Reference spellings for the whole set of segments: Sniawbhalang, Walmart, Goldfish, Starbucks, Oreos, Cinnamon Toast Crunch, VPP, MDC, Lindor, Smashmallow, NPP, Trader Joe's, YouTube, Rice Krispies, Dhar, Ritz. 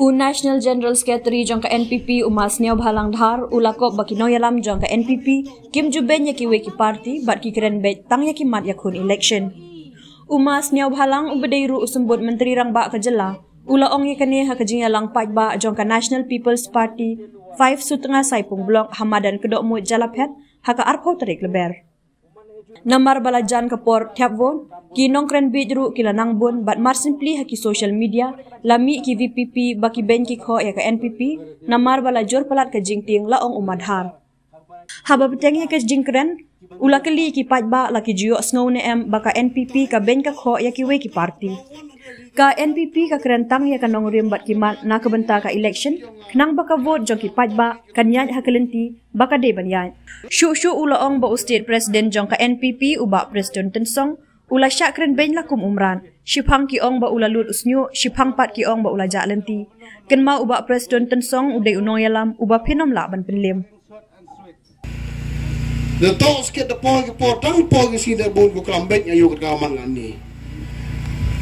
U National General Secretary jangka NPP Uma Sniawbhalang Dhar ulakop bakinoyalam jangka NPP kim juben yaki weki party bat ki keren bet tang yaki mat yakun election. Uma Sniawbhalang ubedeiru usembut menteri rangbak kejela ulaong yakane hakajingalang pajba jangka National People's Party 5 sutengah saipung blok hamadan kedokmut jalapet haka arpo terik leber. Namar balajan kapor tiap von ki nongkren bidru ki lanang bon bat mar simply haki social media lami ki VPP baki ben ki kho ya ka NPP namar balajor palat ka jingting laong umadhar haba peteng ya ka jingkren ula kali ki pajba laki jiyo snow ne em baka NPP ka ben ka kho ya ki we ki party ka NPP ka kerentang ya ka nongrim bat ki mat na kebenta ka election kenang baka vote jong ki pajba kan nyat hakelenti baka de banyat syu ulaong ba state president jong ka NPP uba president tensong ula syak keren ben lakum umran shipang ki ong ba ula lut usnyu shipang pat ki ong ba ula jak lenti ken ma uba president tensong udai unong yalam uba pinom la ban penlim The thoughts get the poor, tongue poor, see the boat go crumbling and you could come on me.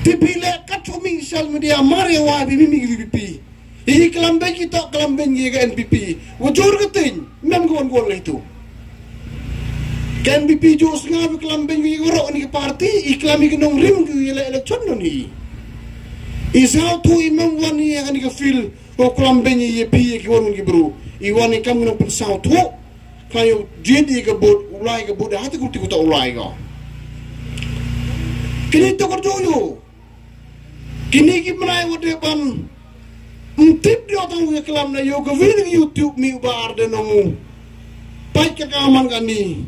Tipi let cut for me, shall me dear Mario, why be me VP? He clumbing, he talk clumbing again, NPP. What you're good thing, men go and go later. Can BP Joe's now clumbing, you were on your party, he clumbing no rim, you election on he. Is how to him 1 year and you feel, or clumbing ye pee, you want to brew. You want to come up in South Walk. Kayo jadi ke bod ulai ke bod hati ku tiku tak ulai ka kini to korjoyo kini ki mrai wode ban mtip dio tang ke kelam na yo ke video YouTube mi bar de nomu pai ke kaman kami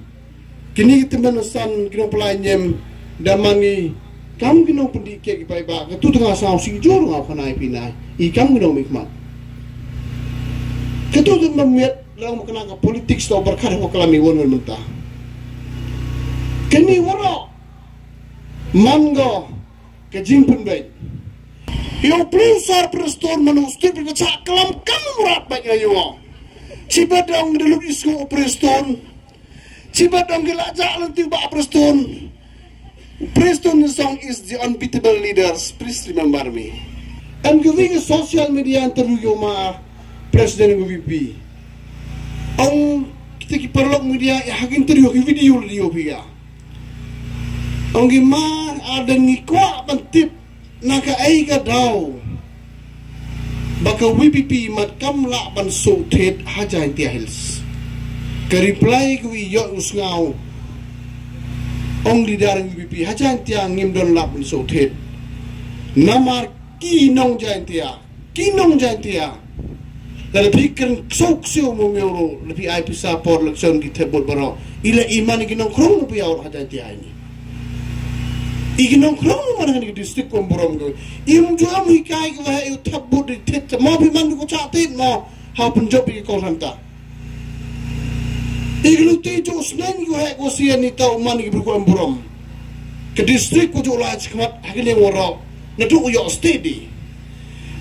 kini teman san kino pelai nyem damangi kam kino pendike ki pai ba ke tu tengah saung sing jor ngau kanai pinai I kam kino mikmat ke tu memet Lang makanaka politics to berkah ko kalami won won mentah. Kini woro mango ke jingpun baik. Yo plusar prestor manusti bercak kelam kamu murat banyak yo. Cibadang deluk isku preston. Cibadang gelajak lenti ba preston. Preston song is the unbeatable leaders. Please remember me. And giving a social media interview ma president VP. Ang kita perlu media hakin teruk video dia. Ang gimana ada nikwa pentip nak aiga dau. Baka WPP mat kamla ban sotet haja intihils. Ke reply ku yo usngau. Ang lidar WPP haja intiang ngim don lap sotet. Namar kinong jantia. Kinong jantia. Lebih keren soksio memiru lebih ai bisa por leksion di tebol baro ila iman iki nongkrong lebih aur hati ini iki nongkrong mana di distrik komborong go im juam hikai ke wa tebol di tet ma bi man ko chatit ma ha punjab ki ko hanta iki luti jo snen yo ha ko sia ni ta man ki berkomborong ke distrik ko jo laj kmat hakile woro natu yo steady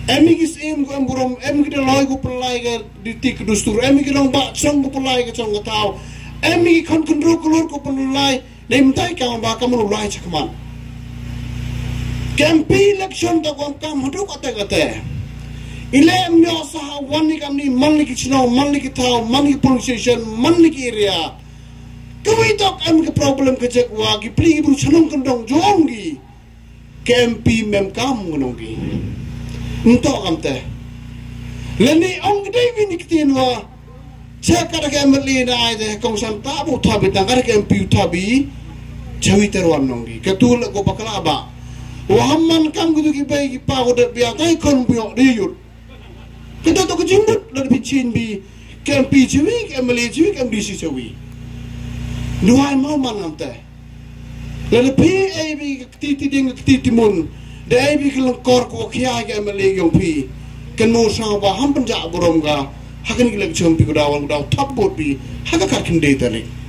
Emigis em gam burom em gida loy gu pelai ga ditik dustur em gida long ba song gu pelai ga song ga tau em gi kon kendro kolor ko pelai nem tai ka ba kam ulai chakman campaign election to gam kam hdu kate ile em no saha wan ni kam ni man ni chno man ni tau man ni pronunciation man ni area kui tok em gi problem ke jek wa gi pli bu chnom kendong jong gi campaign mem kam ngonong gi Untuk kamte, leni orang Dewi niktin wa, cakar ke Emily na aja kongsan tabu tabi tangkar ke MP tabi, cawi teruan nongi. Ketul aku bakal abah, wahaman kamu tu kipai kipah udah biatai kon buyok diyut. Kita tu kejimbut dari picin bi, ke MP cawi, ke Emily cawi, ke MDC cawi. Dua mau mana kamte, leni PAB ketiti ding ketiti mun. Dai bi klang kor ko khia ga mali yong phi ken mo sa ba ham panja burom ga hakin gi lek chom pi ko dawang daw thap bot bi haka kar kin de tani